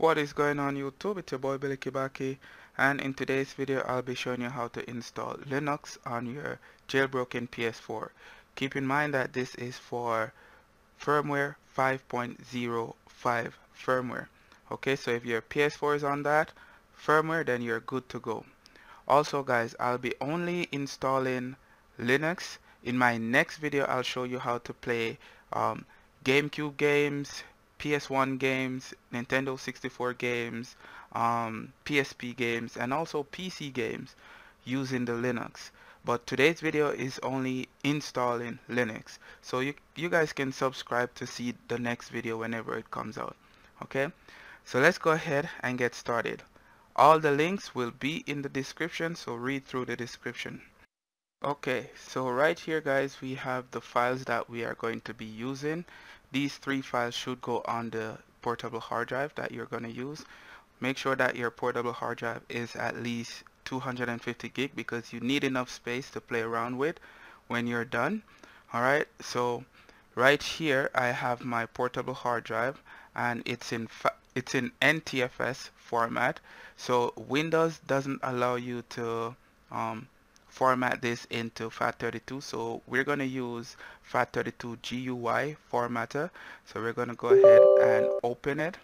What is going on YouTube? It's your boy Billy Kibaki, and in today's video I'll be showing you how to install Linux on your jailbroken PS4. Keep in mind that this is for firmware 5.05 firmware. Okay, so if your PS4 is on that firmware, then you're good to go. Also guys, I'll be only installing Linux. In my next video I'll show you how to play GameCube games, PS1 games, Nintendo 64 games, PSP games, and also PC games using the Linux. But today's video is only installing Linux. So you guys can subscribe to see the next video whenever it comes out. Okay, so let's go ahead and get started. All the links will be in the description, so read through the description. Okay, so right here guys, we have the files that we are going to be using. These three files should go on the portable hard drive that you're going to use. Make sure that your portable hard drive is at least 250 GB, because you need enough space to play around with when you're done. Alright, so right here I have my portable hard drive, and it's in NTFS format. So Windows doesn't allow you to format this into FAT32, so we're going to use FAT32 GUI formatter. So we're going to go ahead and open it.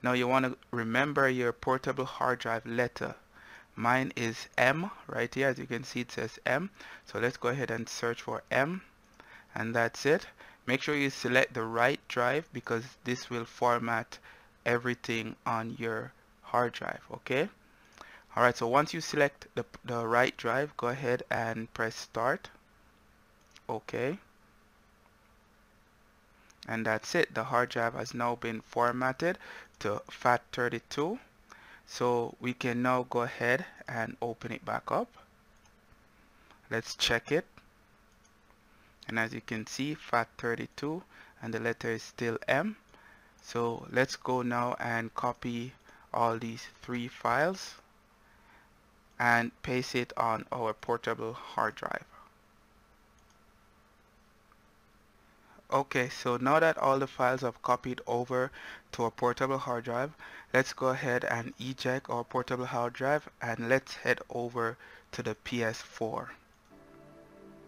Now you want to remember your portable hard drive letter. Mine is M right here, as you can see it says M. So let's go ahead and search for M, and that's it. Make sure you select the right drive, because this will format everything on your hard drive. Okay, alright, so once you select the right drive, go ahead and press start. Okay, and that's it. The hard drive has now been formatted to FAT32, so we can now go ahead and open it back up. Let's check it, and as you can see, FAT32 and the letter is still M. So let's go now and copy all these three files and paste it on our portable hard drive. Okay, so now that all the files have copied over to a portable hard drive, let's go ahead and eject our portable hard drive, and let's head over to the PS4.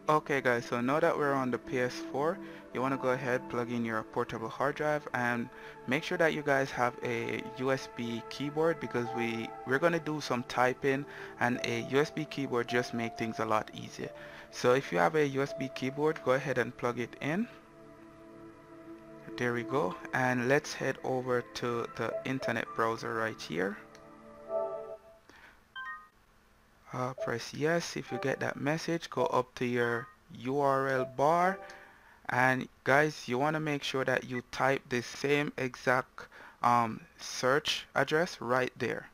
Okay guys, so now that we're on the PS4, you want to go ahead, plug in your portable hard drive, and make sure that you guys have a USB keyboard, because we're going to do some typing, and a USB keyboard just makes things a lot easier. So if you have a USB keyboard, go ahead and plug it in. There we go, and let's head over to the internet browser right here. Press yes. If you get that message, go up to your URL bar, and guys, you want to make sure that you type the same exact search address right there.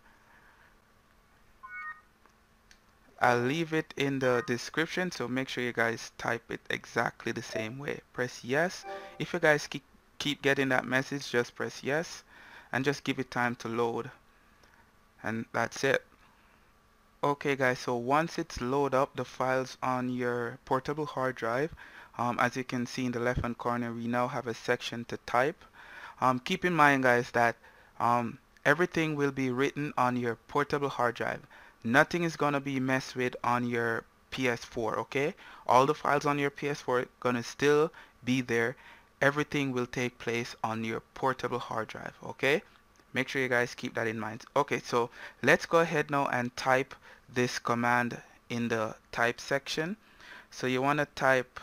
I'll leave it in the description, so make sure you guys type it exactly the same way. Press yes. If you guys keep getting that message, just press yes and just give it time to load, and that's it. Okay guys, so once it's loaded up the files on your portable hard drive, as you can see in the left hand corner, we now have a section to type. Keep in mind guys that everything will be written on your portable hard drive. Nothing is going to be messed with on your PS4, okay? All the files on your PS4 are going to still be there. Everything will take place on your portable hard drive, okay? Make sure you guys keep that in mind. Okay, so let's go ahead now and type this command in the type section. So you want to type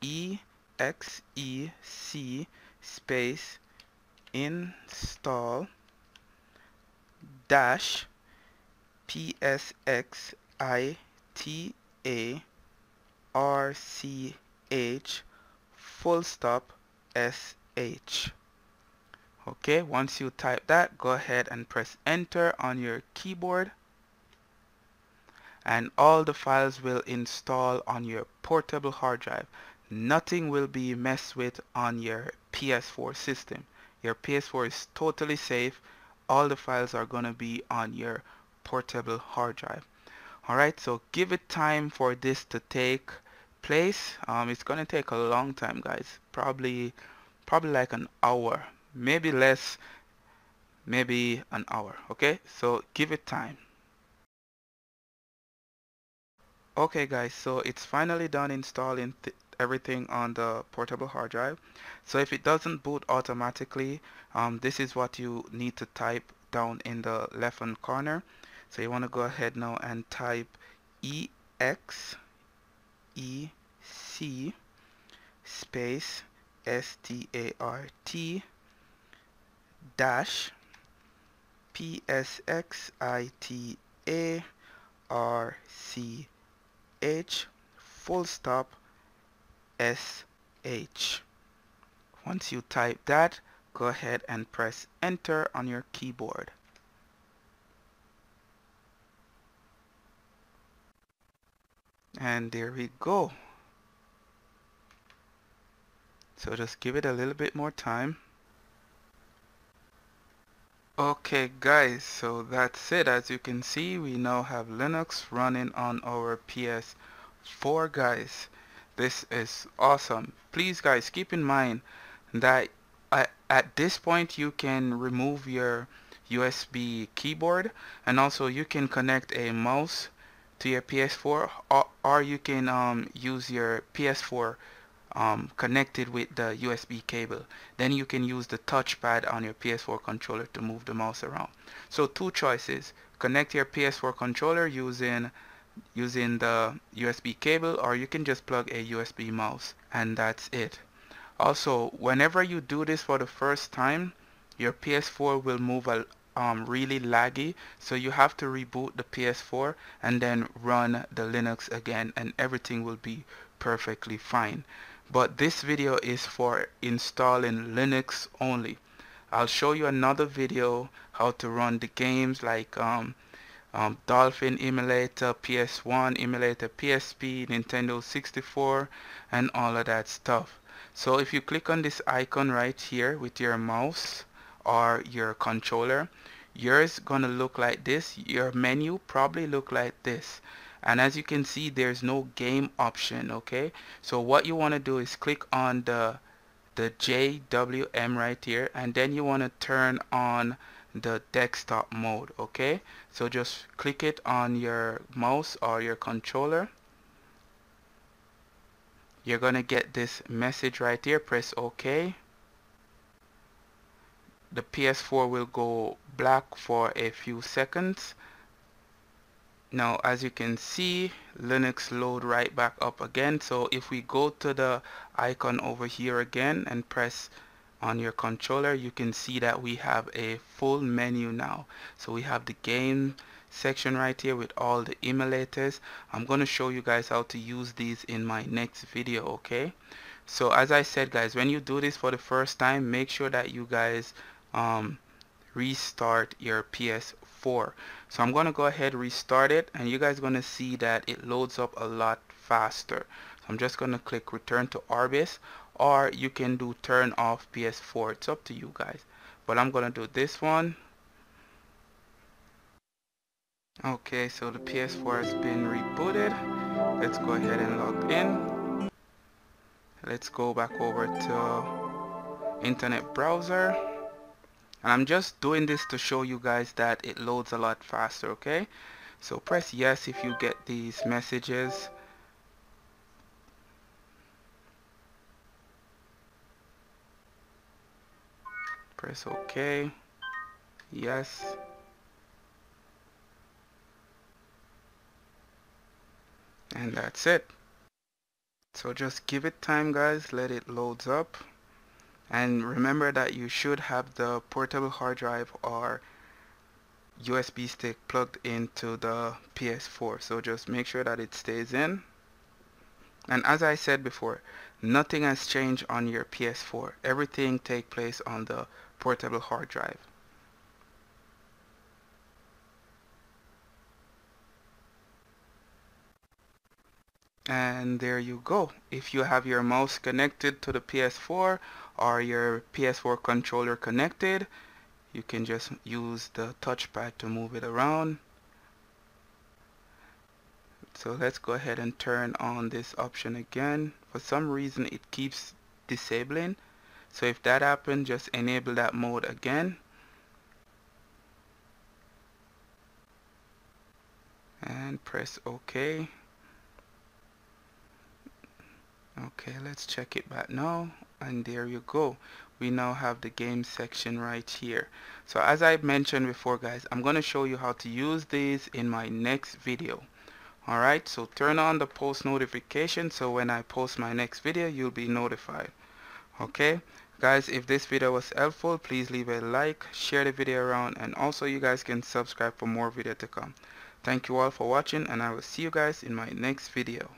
EXEC space install dash PSXITARCH full stop SH. Okay, once you type that, go ahead and press enter on your keyboard, and all the files will install on your portable hard drive. Nothing will be messed with on your PS4 system. Your PS4 is totally safe. All the files are going to be on your portable hard drive. Alright, so give it time for this to take place. It's going to take a long time guys, probably like an hour, maybe less. maybe an hour. Okay, so give it time. Okay guys, so it's finally done installing everything on the portable hard drive. So if it doesn't boot automatically, this is what you need to type down in the left hand corner. So you want to go ahead now and type EXEC space START PSXITARCH full stop SH. Once you type that, go ahead and press enter on your keyboard. And there we go. So just give it a little bit more time. Okay guys, so that's it. As you can see, we now have Linux running on our PS4 guys. This is awesome. Please guys, keep in mind that at this point you can remove your USB keyboard, and also you can connect a mouse to your PS4, or you can use your PS4 connected with the USB cable. Then you can use the touchpad on your PS4 controller to move the mouse around. So two choices: connect your PS4 controller using the USB cable, or you can just plug a USB mouse, and that's it. Also, whenever you do this for the first time, your PS4 will move really laggy, so you have to reboot the PS4 and then run the Linux again, and everything will be perfectly fine. But this video is for installing Linux only. I'll show you another video how to run the games like Dolphin Emulator, PS1 Emulator, PSP, Nintendo 64 and all of that stuff. So if you click on this icon right here with your mouse or your controller, yours gonna look like this. Your menu probably look like this, and as you can see, there's no game option. Okay, so what you want to do is click on the JWM right here, and then you want to turn on the desktop mode. Okay, so just click it on your mouse or your controller. You're gonna get this message right here. Press OK. The PS4 will go black for a few seconds. Now as you can see, Linux load right back up again. So if we go to the icon over here again and press on your controller, you can see that we have a full menu now. So we have the game section right here with all the emulators. I'm going to show you guys how to use these in my next video. Okay, so as I said guys, when you do this for the first time, make sure that you guys restart your PS4. So I'm gonna go ahead, restart it, and you guys are gonna see that it loads up a lot faster. So I'm just gonna click return to Arbis, or you can do turn off PS4, it's up to you guys, but I'm gonna do this one. Okay, so the PS4 has been rebooted. Let's go ahead and log in. Let's go back over to internet browser. And I'm just doing this to show you guys that it loads a lot faster. Okay, so press yes if you get these messages. Press OK, yes. And that's it. So just give it time guys, let it loads up. And remember that you should have the portable hard drive or USB stick plugged into the PS4. So just make sure that it stays in. And as I said before, nothing has changed on your PS4. Everything takes place on the portable hard drive. And there you go. If you have your mouse connected to the PS4 or your PS4 controller connected, you can just use the touchpad to move it around. So let's go ahead and turn on this option again. For some reason it keeps disabling, so if that happens, just enable that mode again. press OK. Okay, let's check it back now, and there you go. We now have the game section right here. So as I mentioned before, guys, I'm going to show you how to use these in my next video. Alright, so turn on the post notification so when I post my next video, you'll be notified. Okay, guys, if this video was helpful, please leave a like, share the video around, and also you guys can subscribe for more video to come. Thank you all for watching, and I will see you guys in my next video.